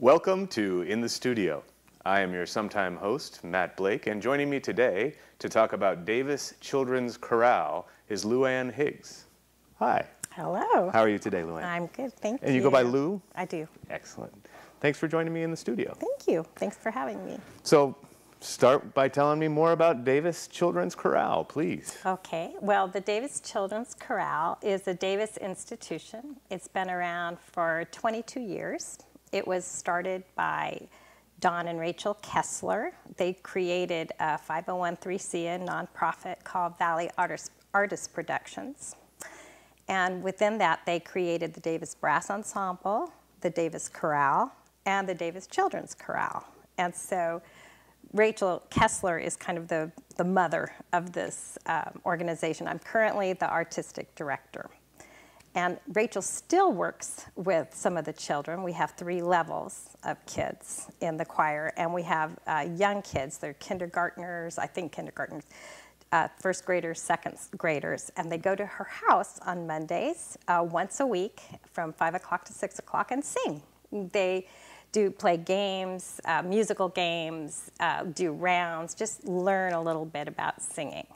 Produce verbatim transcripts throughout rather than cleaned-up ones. Welcome to In the Studio. I am your sometime host, Matt Blake, and joining me today to talk about Davis Children's Chorale is Luanne Higgs. Hi. Hello. How are you today, Luanne? I'm good, thank you. And you go by Lou? I do. Excellent. Thanks for joining me in the studio. Thank you. Thanks for having me. So, start by telling me more about Davis Children's Chorale, please. Okay. Well, the Davis Children's Chorale is a Davis institution. It's been around for twenty-two years. It was started by Don and Rachel Kessler. They created a five oh one c and nonprofit called Valley Artists Artist Productions. And within that, they created the Davis Brass Ensemble, the Davis Chorale, and the Davis Children's Chorale. And so Rachel Kessler is kind of the, the mother of this um, organization. I'm currently the artistic director. And Rachel still works with some of the children. We have three levels of kids in the choir, and we have uh, young kids. They're kindergartners, I think kindergartners, uh, first graders, second graders, and they go to her house on Mondays uh, once a week from five o'clock to six o'clock and sing. They do play games, uh, musical games, uh, do rounds, just learn a little bit about singing.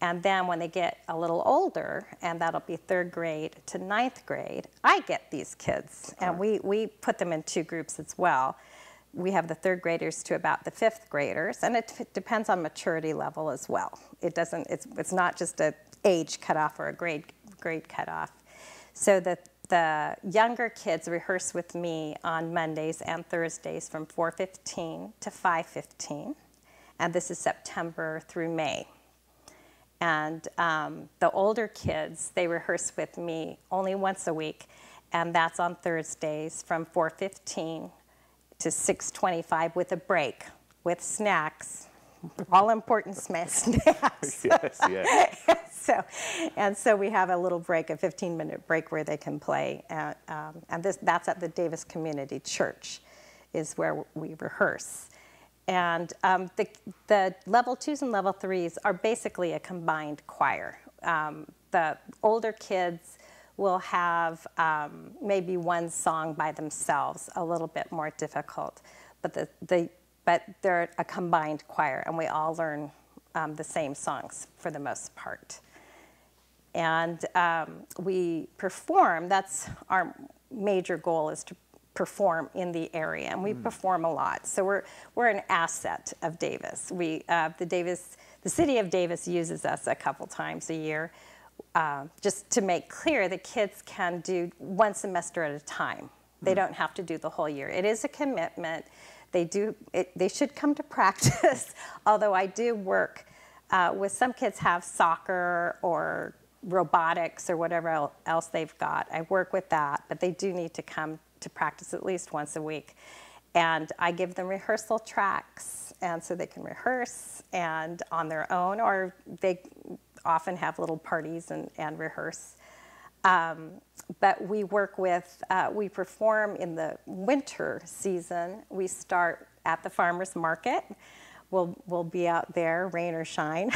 And then when they get a little older, and that'll be third grade to ninth grade, I get these kids. And we, we put them in two groups as well. We have the third graders to about the fifth graders, and it depends on maturity level as well. It doesn't, it's, it's not just an age cutoff or a grade, grade cutoff. So the, the younger kids rehearse with me on Mondays and Thursdays from four fifteen to five fifteen, and this is September through May. And um, the older kids, they rehearse with me only once a week, and that's on Thursdays from four fifteen to six twenty-five with a break, with snacks, all important snacks. Yes, yes. and, so, and so we have a little break, a fifteen minute break where they can play. And, um, and this, that's at the Davis Community Church is where we rehearse. And um, the, the level twos and level threes are basically a combined choir. Um, the older kids will have um, maybe one song by themselves, a little bit more difficult, but, the, the, but they're a combined choir, and we all learn um, the same songs for the most part. And um, we perform, that's our major goal, is to perform in the area, and we mm. perform a lot. So we're we're an asset of Davis. We uh, the Davis the city of Davis uses us a couple times a year, uh, just to make clear the kids can do one semester at a time. They mm. don't have to do the whole year. It is a commitment. They do it, they should come to practice. Although I do work uh, with some kids have soccer or robotics or whatever else they've got. I work with that, but they do need to come to practice at least once a week. And I give them rehearsal tracks, and so they can rehearse and on their own, or they often have little parties and, and rehearse. Um, but we work with, uh, we perform in the winter season. We start at the farmer's market. We'll, we'll be out there, rain or shine.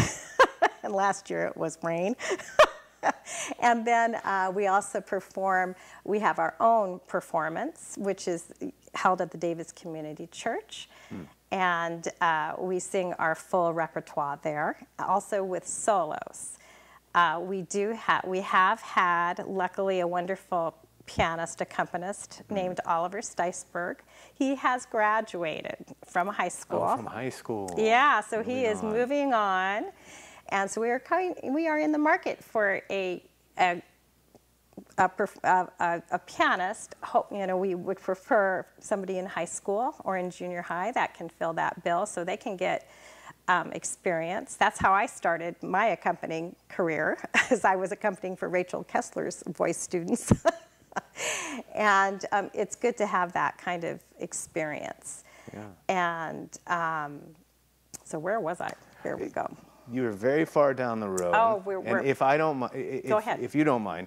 And last year it was rain. And then uh, we also perform, we have our own performance, which is held at the Davis Community Church. Mm. And uh, we sing our full repertoire there, also with solos. Uh, we do have, we have had, luckily, a wonderful pianist accompanist mm. named Oliver Steisberg. He has graduated from high school. Oh, from high school. Yeah, so moving he is on. moving on. And so we are coming, we are in the market for a a, a, a, a pianist. Hope, you know, we would prefer somebody in high school or in junior high that can fill that bill, so they can get um, experience. That's how I started my accompanying career, as I was accompanying for Rachel Kessler's voice students. And um, it's good to have that kind of experience. Yeah. And um, so where was I? Here we go. You're very far down the road. Oh, we're, we're and if I don't mind, if, go ahead. If you don't mind,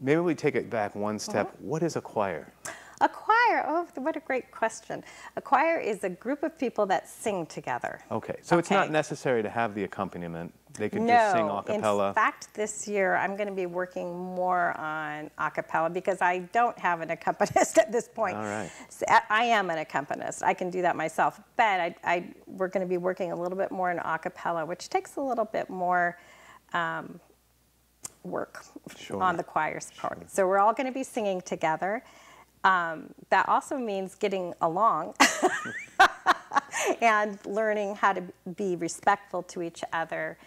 maybe we take it back one step. Mm-hmm. What is a choir? A choir, oh, what a great question. A choir is a group of people that sing together. Okay, so okay. It's not necessary to have the accompaniment they could no, just sing a cappella? In fact, this year I'm going to be working more on a cappella because I don't have an accompanist at this point. All right. So I am an accompanist. I can do that myself. But I, I, we're going to be working a little bit more in a cappella, which takes a little bit more um, work sure. on the choir's part. Sure. So we're all going to be singing together. Um, that also means getting along and learning how to be respectful to each other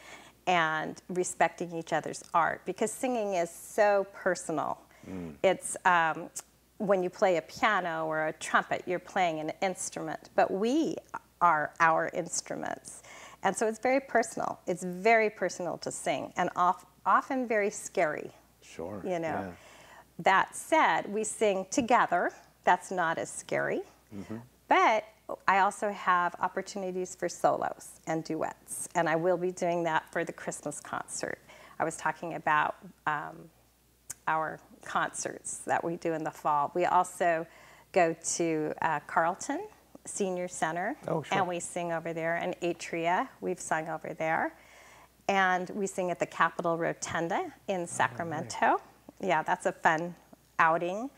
and respecting each other's art, because singing is so personal. Mm. It's um, when you play a piano or a trumpet, you're playing an instrument, but we are our instruments. And so it's very personal. It's very personal to sing, and off, often very scary. Sure. You know. Yeah. That said, we sing together. That's not as scary. Mm-hmm. But I also have opportunities for solos and duets, and I will be doing that for the Christmas concert. I was talking about um, our concerts that we do in the fall. We also go to uh, Carleton Senior Center, oh, sure. and we sing over there, and Atria, we've sung over there. And we sing at the Capitol Rotunda in Sacramento. Oh, nice. Yeah, that's a fun outing.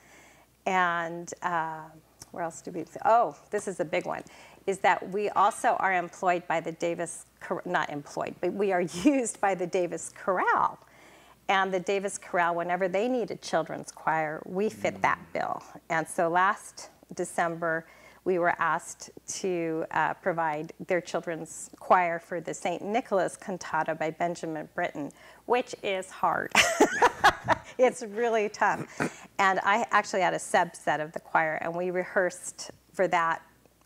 And uh, where else do we, oh, this is a big one, is that we also are employed by the Davis, not employed, but we are used by the Davis Chorale. And the Davis Chorale, whenever they need a children's choir, we fit mm. that bill. And so last December, we were asked to uh, provide their children's choir for the Saint Nicholas Cantata by Benjamin Britten, which is hard. It's really tough. And I actually had a subset of the choir, and we rehearsed for that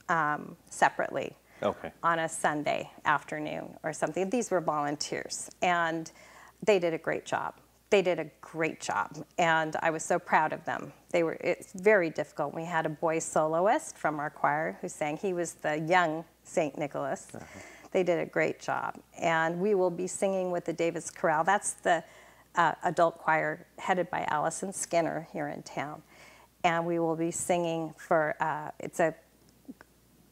um, separately okay. on a Sunday afternoon or something. These were volunteers, and they did a great job. They did a great job, and I was so proud of them. They were, it's very difficult. We had a boy soloist from our choir who sang. He was the young Saint Nicholas. Uh-huh. They did a great job. And we will be singing with the Davis Chorale. That's the uh, adult choir headed by Allison Skinner here in town. And we will be singing for, uh, it's a,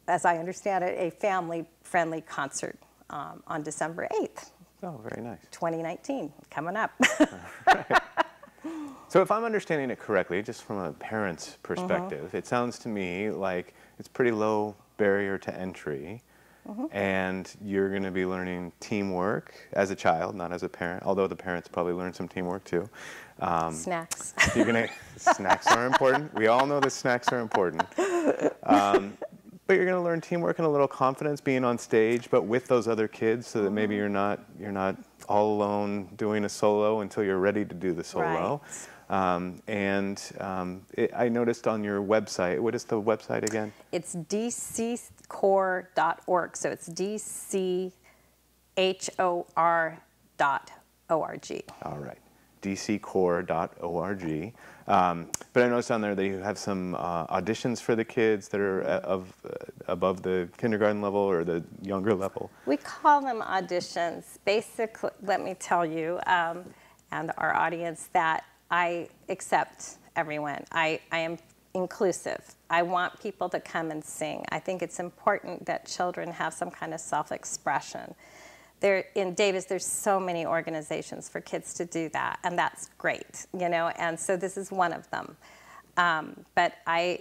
as I understand it, a family-friendly concert um, on December eighth. Oh, very nice. twenty nineteen, coming up. Right. So if I'm understanding it correctly, just from a parent's perspective, mm-hmm. it sounds to me like it's pretty low barrier to entry, mm-hmm. and you're going to be learning teamwork as a child, not as a parent, although the parents probably learn some teamwork too. Um, snacks. You're gonna, snacks are important. We all know that snacks are important. Um, But you're going to learn teamwork and a little confidence being on stage, but with those other kids, so that maybe you're not you're not all alone doing a solo until you're ready to do the solo. Right. Um, and um, it, I noticed on your website, what is the website again? It's d c core dot org. So it's d c h o r dot org. All right. d c core dot org. Um, but I noticed on there that you have some uh, auditions for the kids that are of, uh, above the kindergarten level or the younger level. We call them auditions. Basically, let me tell you um, and our audience that I accept everyone. I, I am inclusive. I want people to come and sing. I think it's important that children have some kind of self-expression. There, in Davis, there's so many organizations for kids to do that, and that's great, you know, and so this is one of them. Um, but I,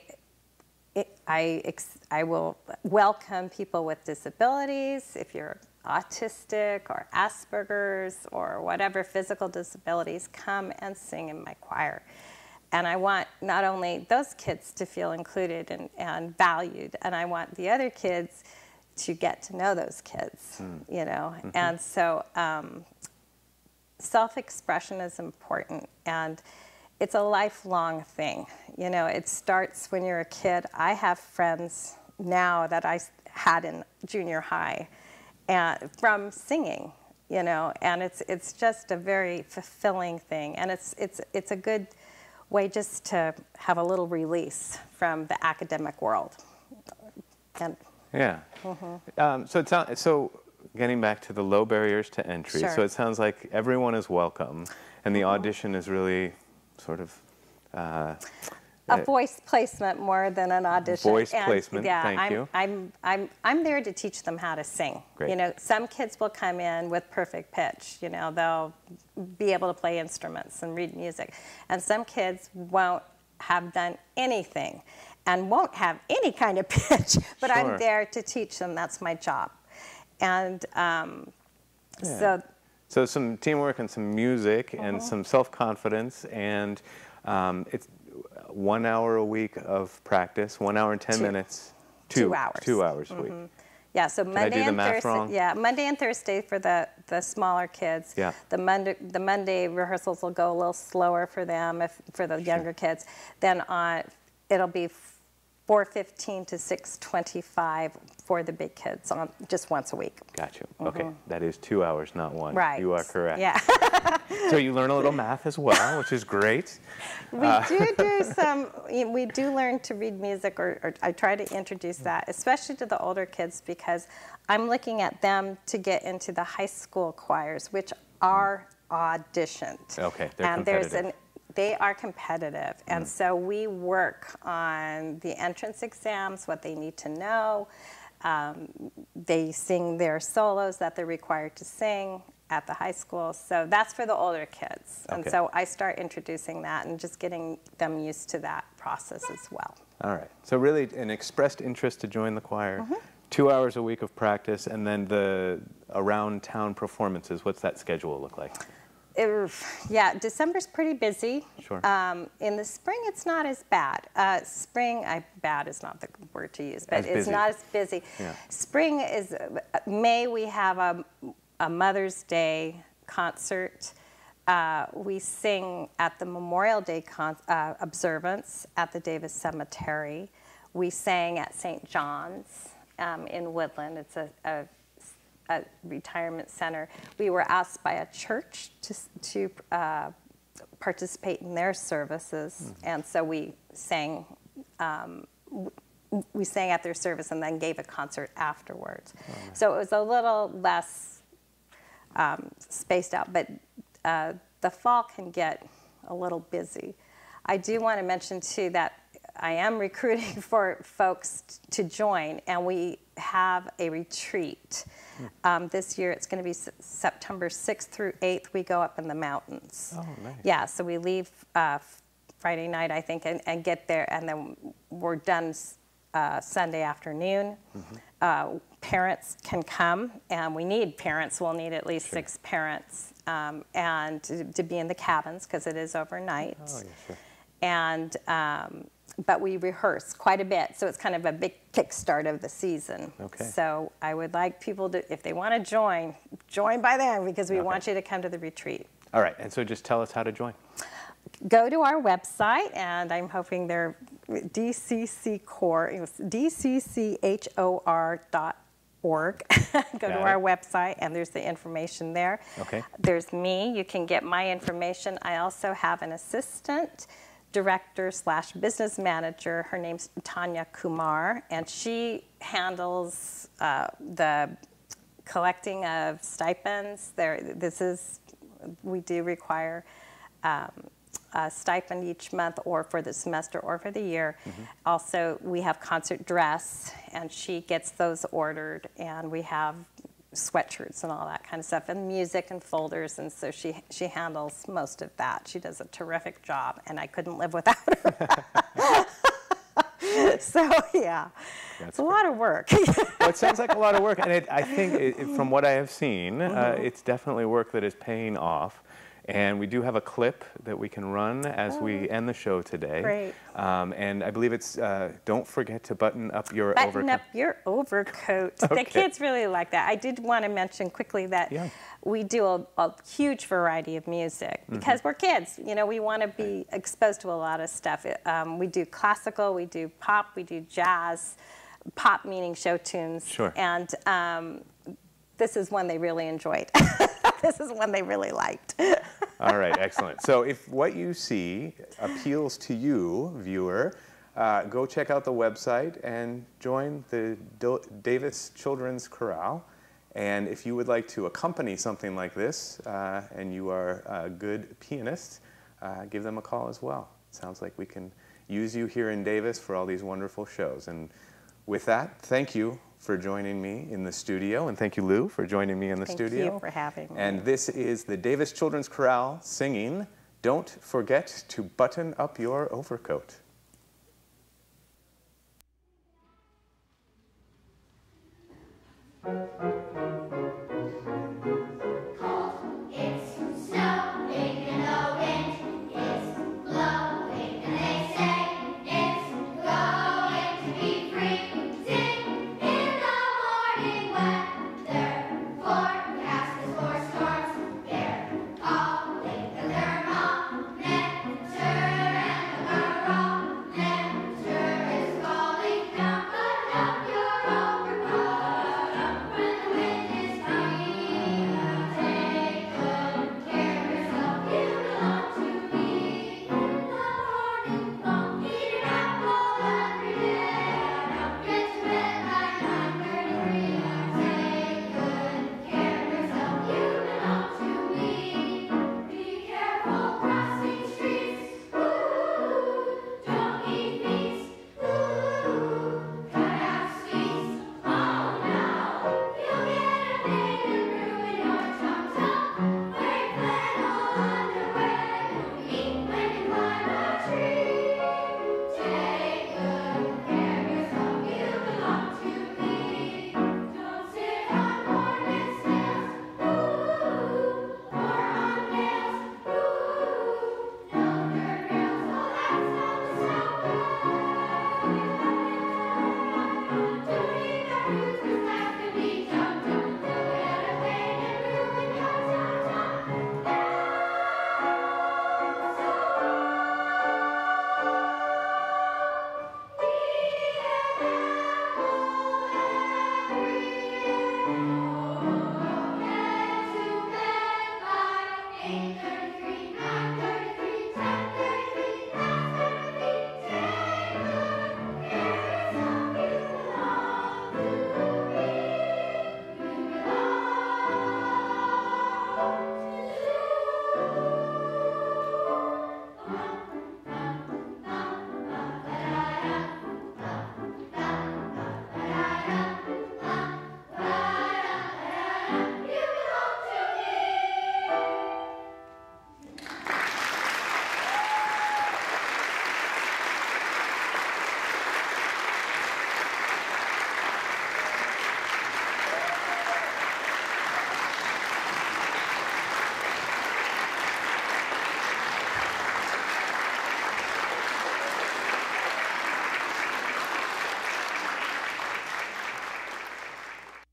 it, I, ex I will welcome people with disabilities, if you're autistic or Asperger's or whatever physical disabilities, come and sing in my choir. And I want not only those kids to feel included and, and valued, and I want the other kids to get to know those kids, mm. you know, mm-hmm. and so um, self-expression is important, and it's a lifelong thing. You know, it starts when you're a kid. I have friends now that I had in junior high, and from singing, you know, and it's it's just a very fulfilling thing, and it's it's it's a good way just to have a little release from the academic world, and. Yeah. Mm-hmm. um, so, it sound, so getting back to the low barriers to entry, sure. so it sounds like everyone is welcome, and the mm-hmm. audition is really sort of, uh, a voice placement more than an audition. Voice and placement, yeah, thank I'm, you. I'm, I'm, I'm there to teach them how to sing. Great. You know, some kids will come in with perfect pitch. You know, they'll be able to play instruments and read music. And some kids won't have done anything and won't have any kind of pitch, but sure. I'm there to teach them. That's my job. And um, yeah. so... So some teamwork and some music mm-hmm. and some self-confidence and um, it's one hour a week of practice, one hour and ten two. minutes. Two, two hours. Two hours a mm-hmm. week. Yeah, so Monday Did I do and the math Thursday. Wrong? Yeah, Monday and Thursday for the, the smaller kids. Yeah. The Monday the Monday rehearsals will go a little slower for them if for the younger sure. kids. Then on it'll be four fifteen to six twenty-five for the big kids, on just once a week. Gotcha. Mm-hmm. Okay, that is two hours, not one. Right. You are correct. Yeah. So you learn a little math as well, which is great. We uh, do do some. We do learn to read music, or, or I try to introduce that, especially to the older kids, because I'm looking at them to get into the high school choirs, which are auditioned. Okay, they're and competitive. There's an They are competitive, and mm. so we work on the entrance exams, what they need to know. Um, they sing their solos that they're required to sing at the high school, so that's for the older kids. Okay. And so I start introducing that and just getting them used to that process as well. All right, so really an expressed interest to join the choir, mm-hmm. two hours a week of practice, and then the around-town performances. What's that schedule look like? It, yeah, December's pretty busy. Sure. Um, in the spring, it's not as bad. Uh, spring, I, bad is not the word to use, but as it's busy. not as busy. Yeah. Spring is, uh, May we have a, a Mother's Day concert. Uh, we sing at the Memorial Day con uh, observance at the Davis Cemetery. We sang at Saint John's um, in Woodland. It's a, a a retirement center. We were asked by a church to, to uh, participate in their services, mm. and so we sang um, we sang at their service and then gave a concert afterwards. Right. So it was a little less um, spaced out, but uh, the fall can get a little busy. I do want to mention too that I am recruiting for folks to join, and we have a retreat. Um, this year it's going to be S September sixth through eighth. We go up in the mountains. Oh, nice. Yeah, so we leave uh, Friday night, I think, and, and get there, and then we're done uh, Sunday afternoon. Mm-hmm. uh, parents can come, and we need parents. We'll need at least sure. six parents, um, and to, to be in the cabins because it is overnight. Oh, yeah, sure. And um, but we rehearse quite a bit, so it's kind of a big kickstart of the season. Okay. So I would like people to, if they want to join, join by then, because we okay. want you to come to the retreat. All right, and so just tell us how to join. Go to our website, and I'm hoping they're D C C H O R dot org. Go Got to it. Our website, and there's the information there. Okay. There's me. You can get my information. I also have an assistant director slash business manager. Her name's Tanya Kumar, and she handles uh, the collecting of stipends. There, this is, we do require um, a stipend each month, or for the semester, or for the year. Mm-hmm. Also, we have concert dress, and she gets those ordered, and we have sweatshirts and all that kind of stuff, and music and folders, and so she she handles most of that. She does a terrific job, and I couldn't live without her. So yeah, that's it's a great. lot of work. Well, it sounds like a lot of work, and it, I think it, it, from what I have seen, mm-hmm. uh, it's definitely work that is paying off. And we do have a clip that we can run as oh. we end the show today. Great. Um, and I believe it's, uh, don't forget to button up your button overcoat. Button up your overcoat. Okay. The kids really like that. I did want to mention quickly that yeah. we do a, a huge variety of music because mm-hmm. we're kids. You know, we want to be exposed to a lot of stuff. Um, we do classical, we do pop, we do jazz, pop meaning show tunes. Sure. And um, this is one they really enjoyed. This is one they really liked. All right, excellent. So if what you see appeals to you, viewer, uh, go check out the website and join the Do Davis Children's Chorale. And if you would like to accompany something like this, uh, and you are a good pianist, uh, give them a call as well. Sounds like we can use you here in Davis for all these wonderful shows. And with that, thank you for joining me in the studio, and thank you, Lou, for joining me in the thank studio. Thank you for having me. And this is the Davis Children's Chorale singing, "Don't Forget to Button Up Your Overcoat." Thank you.